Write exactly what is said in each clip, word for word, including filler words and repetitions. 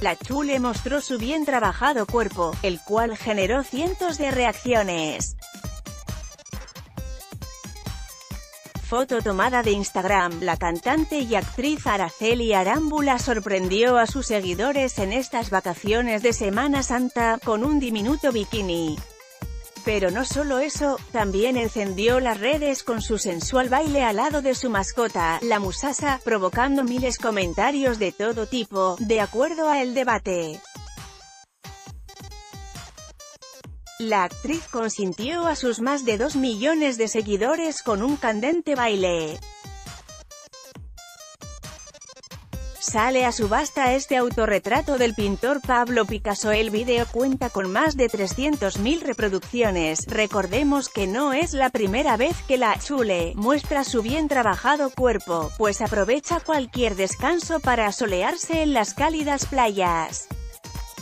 La Chule mostró su bien trabajado cuerpo, el cual generó cientos de reacciones. Foto tomada de Instagram. La cantante y actriz Aracely Arámbula sorprendió a sus seguidores en estas vacaciones de Semana Santa, con un diminuto bikini. Pero no solo eso, también encendió las redes con su sensual baile al lado de su mascota, la musasa, provocando miles de comentarios de todo tipo, de acuerdo a El Debate. La actriz consintió a sus más de dos millones de seguidores con un candente baile. Sale a subasta este autorretrato del pintor Pablo Picasso. El video cuenta con más de trescientas mil reproducciones. Recordemos que no es la primera vez que la Chule muestra su bien trabajado cuerpo, pues aprovecha cualquier descanso para solearse en las cálidas playas.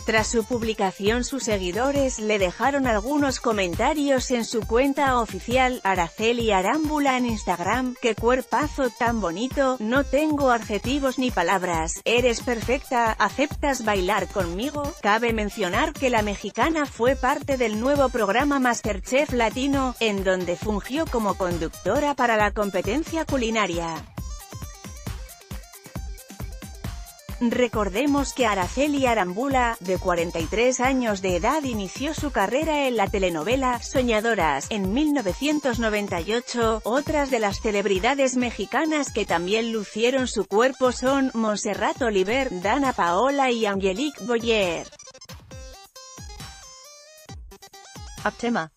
Tras su publicación, sus seguidores le dejaron algunos comentarios en su cuenta oficial, Aracely Arámbula en Instagram: "Qué cuerpazo tan bonito, no tengo adjetivos ni palabras, eres perfecta, ¿aceptas bailar conmigo?". Cabe mencionar que la mexicana fue parte del nuevo programa Masterchef Latino, en donde fungió como conductora para la competencia culinaria. Recordemos que Aracely Arámbula, de cuarenta y tres años de edad, inició su carrera en la telenovela Soñadoras, en mil novecientos noventa y ocho. Otras de las celebridades mexicanas que también lucieron su cuerpo son Montserrat Oliver, Dana Paola y Angélique Boyer. Up tema.